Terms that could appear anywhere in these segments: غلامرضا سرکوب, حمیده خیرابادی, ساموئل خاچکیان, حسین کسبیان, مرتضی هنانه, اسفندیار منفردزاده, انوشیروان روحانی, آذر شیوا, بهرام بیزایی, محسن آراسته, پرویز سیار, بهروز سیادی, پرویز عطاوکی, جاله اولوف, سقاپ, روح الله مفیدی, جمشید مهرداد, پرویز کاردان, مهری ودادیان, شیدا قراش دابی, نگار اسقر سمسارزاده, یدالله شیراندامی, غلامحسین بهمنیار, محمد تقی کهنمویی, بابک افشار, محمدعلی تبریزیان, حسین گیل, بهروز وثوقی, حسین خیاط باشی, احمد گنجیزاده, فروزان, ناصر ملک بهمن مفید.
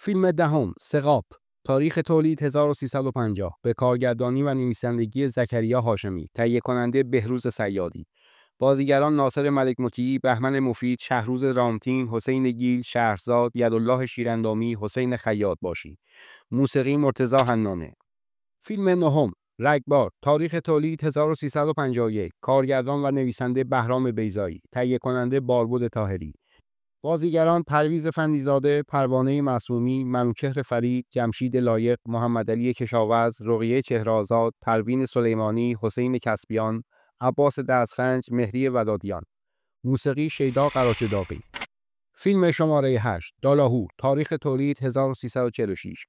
فیلم دهم سقاپ، تاریخ تولید 1350، به کارگردانی و نویسندگی زکریا هاشمی، تهیه کننده بهروز سیادی، بازیگران ناصر ملک بهمن مفید، شهروز رامتین، حسین گیل، شهرزاد، یدالله شیراندامی، حسین خیاط باشی، موسیقی مرتضی هنانه. فیلم نهم رگبار، تاریخ تولید 1351، کارگردان و نویسنده بهرام بیزایی، تهیه کننده بارود تاهری، بازیگران پرویز فندیزاده، پربانه محسومی، منوچهر فرید، جمشید لایق، محمدعلی علیه کشاوز، روغیه چهرازاد، پرویز سلیمانی، حسین کسبیان، عباس دستفنج، مهری ودادیان، موسیقی شیدا قراش دابی. فیلم شماره 8 دالاهو، تاریخ تولید 1346،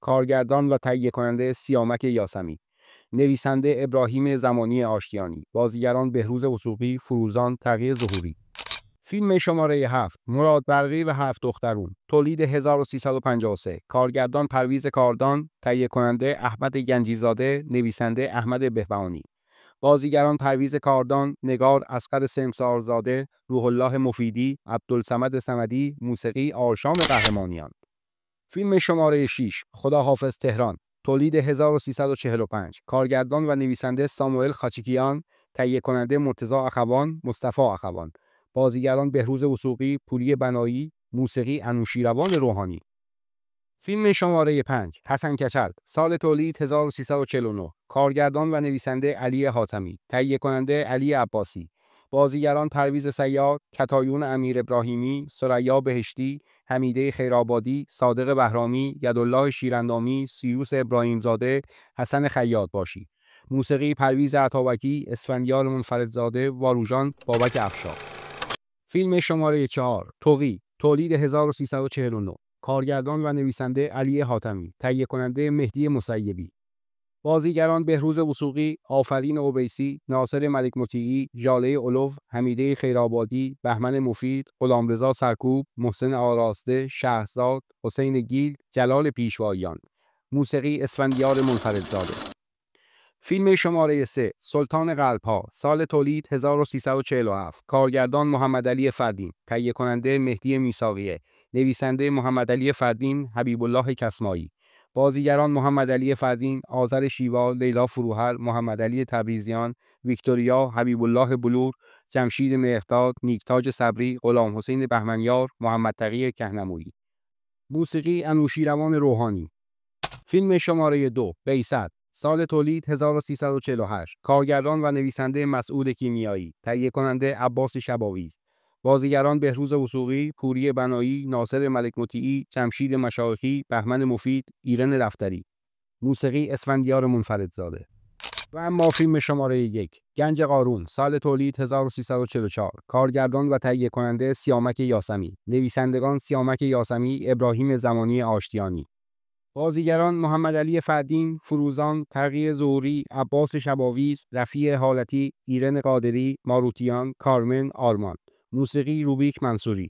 کارگردان و تهیه کننده سیامک یاسمی، نویسنده ابراهیم زمانی آشتیانی، بازیگران بهروز وثوقی، فروزان، تغییر ظهوری. فیلم شماره 7 مراد برقی و 7 دخترون، تولید 1353، کارگردان پرویز کاردان، تهیه کننده احمد گنجیزاده، نویسنده احمد بهبهانی، بازیگران پرویز کاردان، نگار اسقر سمسارزاده، روح الله مفیدی، عبدالصمد صمدی، موسیقی آرشام قهرمانیان. فیلم شماره 6 خداحافظ تهران، تولید 1345، کارگردان و نویسنده ساموئل خاچکیان، تهیه کننده مرتضی اخوان، مصطفی اخوان، بازیگران بهروز وثوقی، پوری بنایی، موسیقی انوشیروان روحانی. فیلم شماره 5 حسن کچل، سال تولید 1349، کارگردان و نویسنده علی حاتمی، تهیه کننده علی عباسی، بازیگران پرویز سیار، کتایون امیر ابراهیمی، ثریا بهشتی، حمیده خیرابادی، صادق بهرامی، یدالله شیراندامی، سیوس ابراهیم زاده، حسن خیاط باشی، موسیقی پرویز عطاوکی، اسفندیار منفردزاده، واروژان، بابک افشار. فیلم شماره 4 توقی، تولید 1349، کارگردان و نویسنده علی حاتمی، تهیه کننده مهدی مسیبی، بازیگران بهروز وثوقی، آفرین اوبیسی، ناصر ملک مطیعی، جاله اولوف، حمیده خیرابادی، بهمن مفید، غلامرضا سرکوب، محسن آراسته، شهرزاد، حسین گیل، جلال پیشوایان، موسیقی اسفندیار منفردزاده. فیلم شماره 3 سلطان قلب‌ها، سال تولید 1347، کارگردان محمدعلی فردین، تهیه کننده مهدی میساقیه، نویسنده محمدعلی فردین، حبیب‌الله کسمایی، بازیگران محمدعلی فردین، آذر شیوا، لیلا فروهر، محمدعلی تبریزیان، ویکتوریا، حبیب‌الله بلور، جمشید مهرداد، نیکتاج صبری، غلامحسین بهمنیار، محمد تقی کهنمویی، موسیقی انوشیروان روحانی. فیلم شماره 2 بیسد، سال تولید 1348، کارگردان و نویسنده مسعود کیمیایی، تهیه کننده عباس شباویز، بازیگران بهروز وثوقی، پوری بنایی، ناصر ملک مطیعی، جمشید مشایخی، بهمن مفید، ایران رفتری، موسیقی اسفندیار منفردزاده. و اما فیلم شماره 1 گنج قارون، سال تولید 1344، کارگردان و تهیه کننده سیامک یاسمی، نویسندگان سیامک یاسمی، ابراهیم زمانی آشتیانی، بازیگران محمدعلی فردین، فروزان، تقی ظهوری، عباس شباویز، رفیع حالتی، ایران قادری، ماروتیان، کارمن آرمان، موسیقی روبیک منصوری.